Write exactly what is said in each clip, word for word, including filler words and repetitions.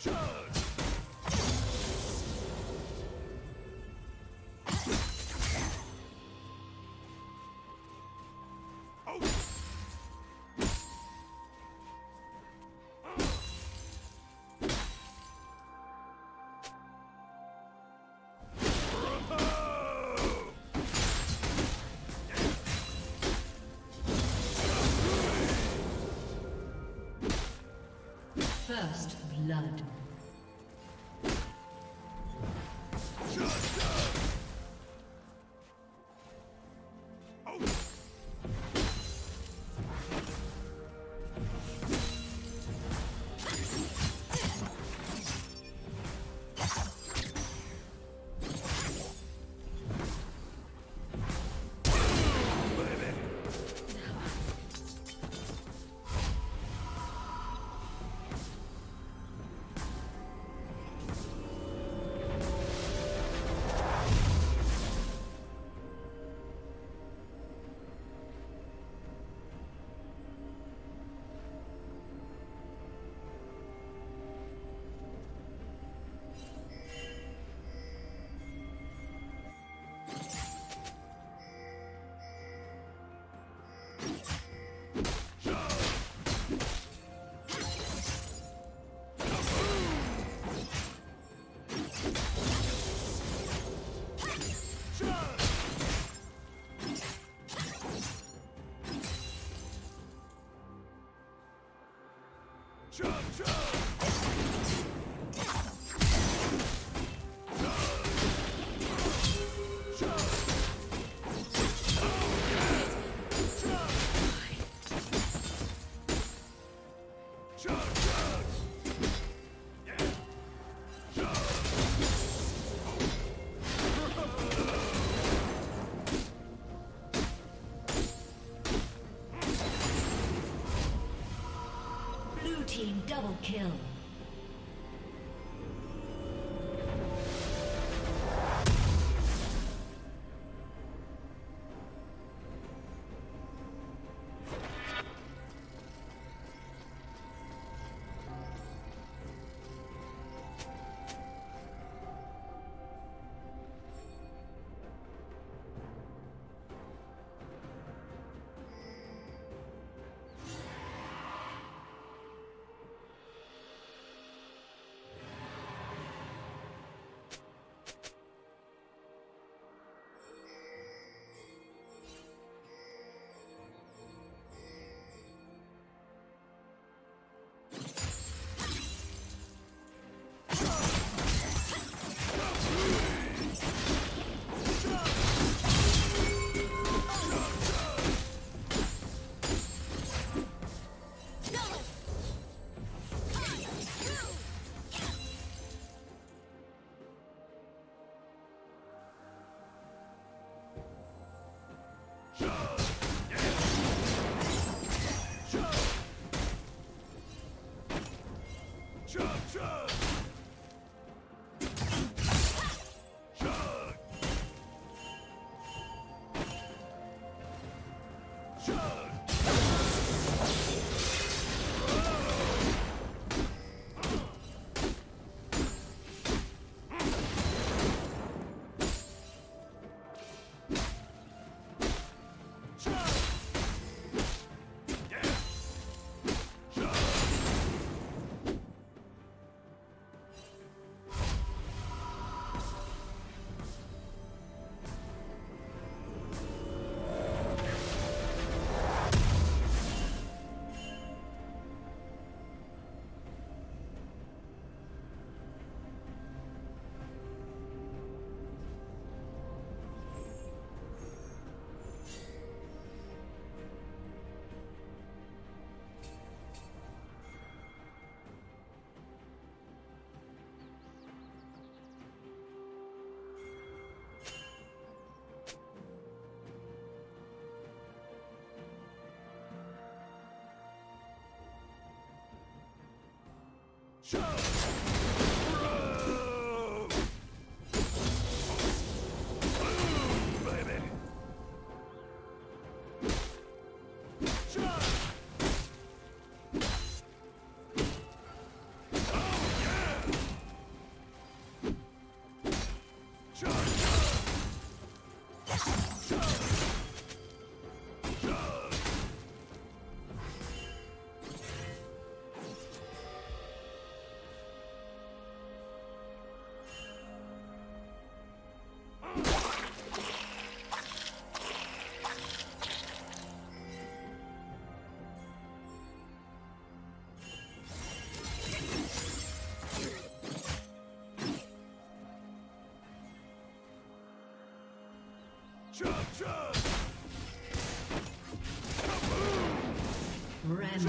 First blood. Chug, chug! Double kill. Show! Baby! Show! Oh yeah! Rampage.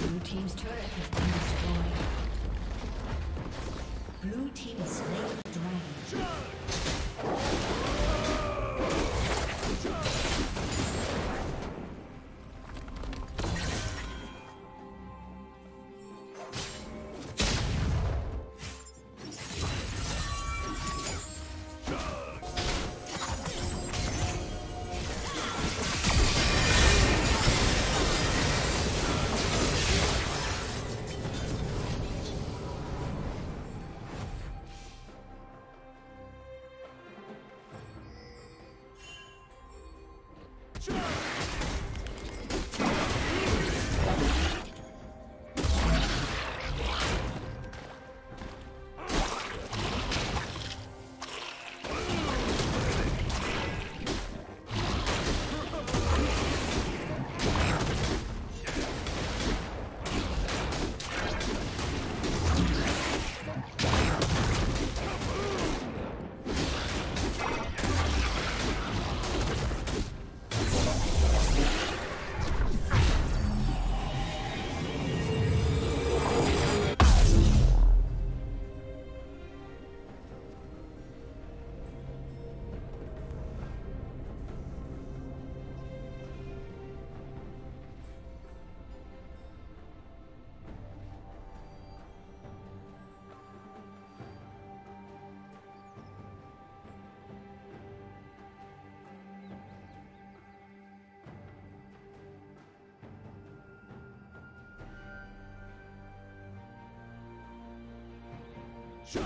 Blue team's turret has been destroyed. Blue team has slain the dragon. Show!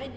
Red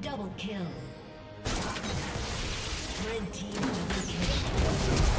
Double kill. Red team double kill.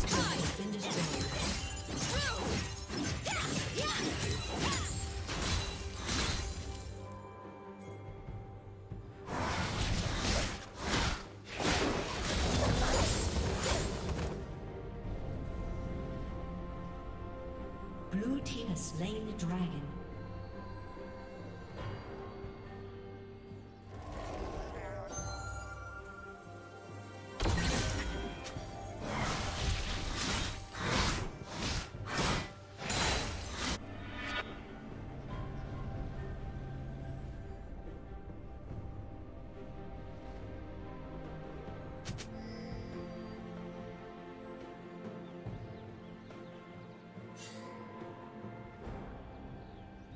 team's turret has been destroyed. Blue team has slain the dragon.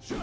Show!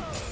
Show!